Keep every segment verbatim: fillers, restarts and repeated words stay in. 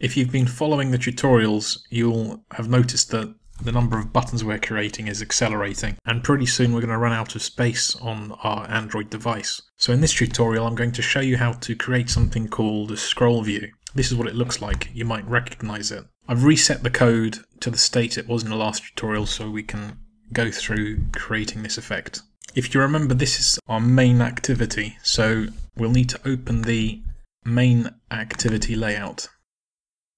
If you've been following the tutorials, you'll have noticed that the number of buttons we're creating is accelerating, and pretty soon we're going to run out of space on our Android device. So in this tutorial I'm going to show you how to create something called a scroll view. This is what it looks like, you might recognize it. I've reset the code to the state it was in the last tutorial so we can go through creating this effect. If you remember, this is our main activity, so we'll need to open the main activity layout.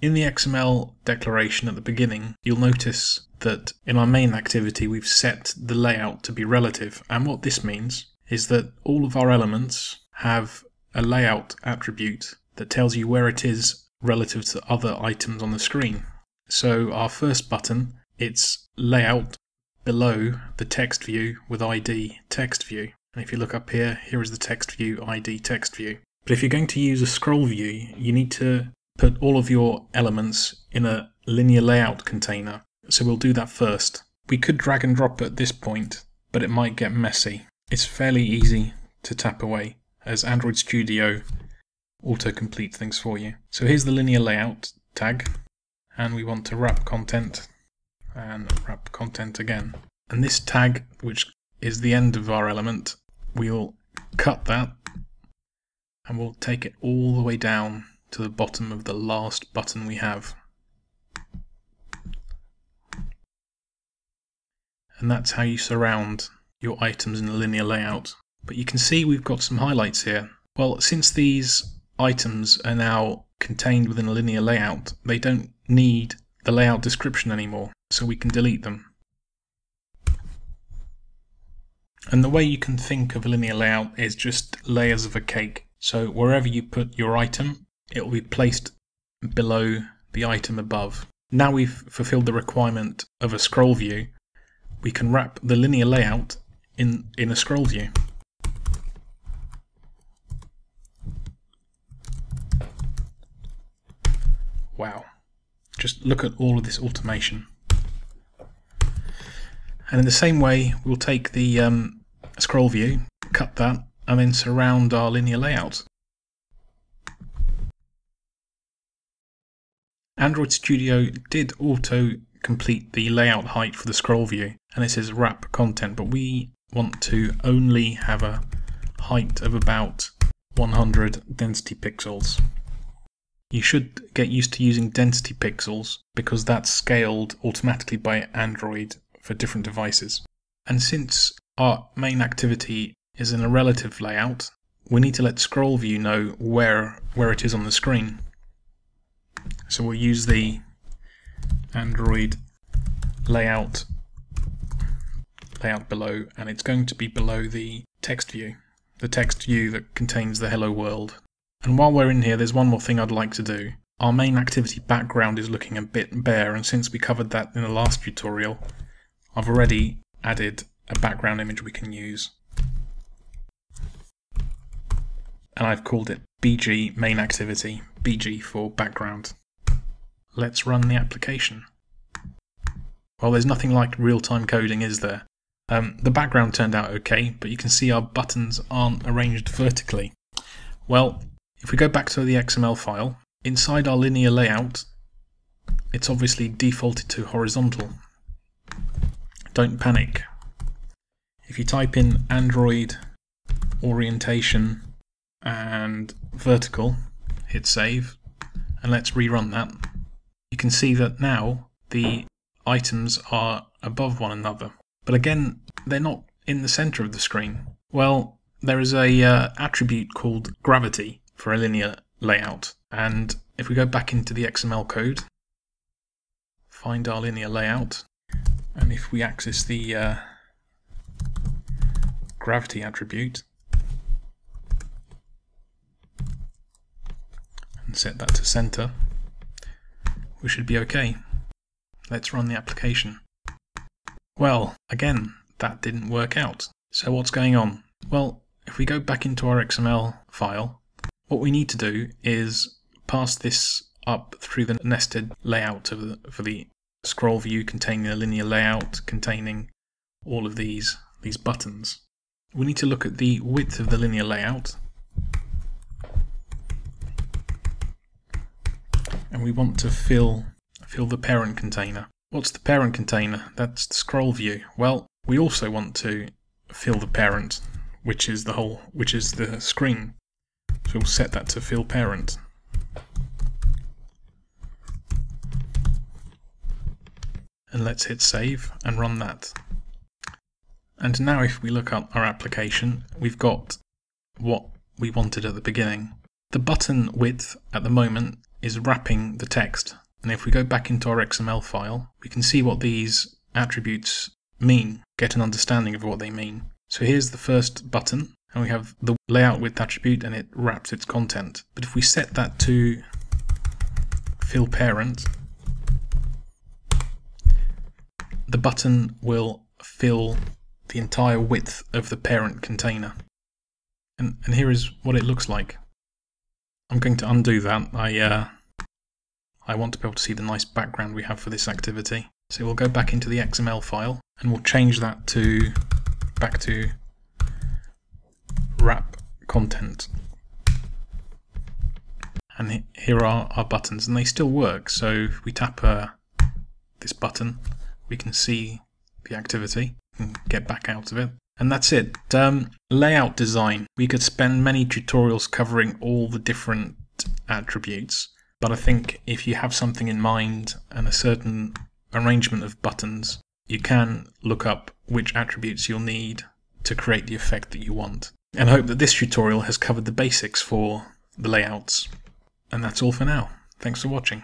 In the X M L declaration at the beginning, you'll notice that in our main activity we've set the layout to be relative, and what this means is that all of our elements have a layout attribute that tells you where it is relative to other items on the screen. So our first button, it's layout below the text view with I D text view, and if you look up here, here is the text view, I D text view. But if you're going to use a scroll view, you need to put all of your elements in a linear layout container, so we'll do that first. We could drag and drop at this point, but it might get messy. It's fairly easy to tap away, as Android Studio autocomplete things for you. So here's the linear layout tag, and we want to wrap content, and wrap content again. And this tag, which is the end of our element, we'll cut that, and we'll take it all the way down to the bottom of the last button we have. And that's how you surround your items in a linear layout. But you can see we've got some highlights here. Well, since these items are now contained within a linear layout, they don't need the layout description anymore, so we can delete them. And the way you can think of a linear layout is just layers of a cake. So wherever you put your item, it will be placed below the item above. Now we've fulfilled the requirement of a scroll view, we can wrap the linear layout in, in a scroll view. Wow. Just look at all of this automation. And in the same way, we'll take the um, scroll view, cut that, and then surround our linear layout. Android Studio did auto-complete the layout height for the scroll view, and it says wrap content, but we want to only have a height of about one hundred density pixels. You should get used to using density pixels because that's scaled automatically by Android for different devices. And since our main activity is in a relative layout, we need to let scroll view know where, where it is on the screen. So we'll use the Android layout, layout below, and it's going to be below the text view, the text view that contains the hello world. And while we're in here, there's one more thing I'd like to do. Our main activity background is looking a bit bare, and since we covered that in the last tutorial, I've already added a background image we can use. And I've called it B G main activity, B G for background. Let's run the application. Well, there's nothing like real-time coding, is there? Um, the background turned out okay, but you can see our buttons aren't arranged vertically. Well, if we go back to the X M L file, inside our linear layout, it's obviously defaulted to horizontal. Don't panic. If you type in Android orientation and vertical, hit save, and let's rerun that. You can see that now the items are above one another, but again they're not in the center of the screen. Well, there is a uh, attribute called gravity for a linear layout, and if we go back into the X M L code, find our linear layout, and if we access the uh, gravity attribute, set that to center, we should be okay. Let's run the application. Well, again, that didn't work out. So what's going on? Well, if we go back into our X M L file, what we need to do is pass this up through the nested layout of the, for the scroll view containing the linear layout containing all of these, these buttons. We need to look at the width of the linear layout, and we want to fill fill the parent container. What's the parent container? That's the scroll view. Well, we also want to fill the parent, which is the whole, which is the screen. So we'll set that to fill parent. And let's hit save and run that. And now if we look up our application, we've got what we wanted at the beginning. The button width at the moment is wrapping the text. And if we go back into our X M L file, we can see what these attributes mean, get an understanding of what they mean. So here's the first button, and we have the layout width attribute, and it wraps its content. But if we set that to fill parent, the button will fill the entire width of the parent container. And, and here is what it looks like. I'm going to undo that. I, uh, I want to be able to see the nice background we have for this activity. So we'll go back into the X M L file and we'll change that to back to wrap content. And here are our buttons, and they still work. So if we tap uh, this button, we can see the activity and get back out of it. And that's it. Um, layout design. We could spend many tutorials covering all the different attributes. But I think if you have something in mind and a certain arrangement of buttons, you can look up which attributes you'll need to create the effect that you want. And I hope that this tutorial has covered the basics for the layouts. And that's all for now. Thanks for watching.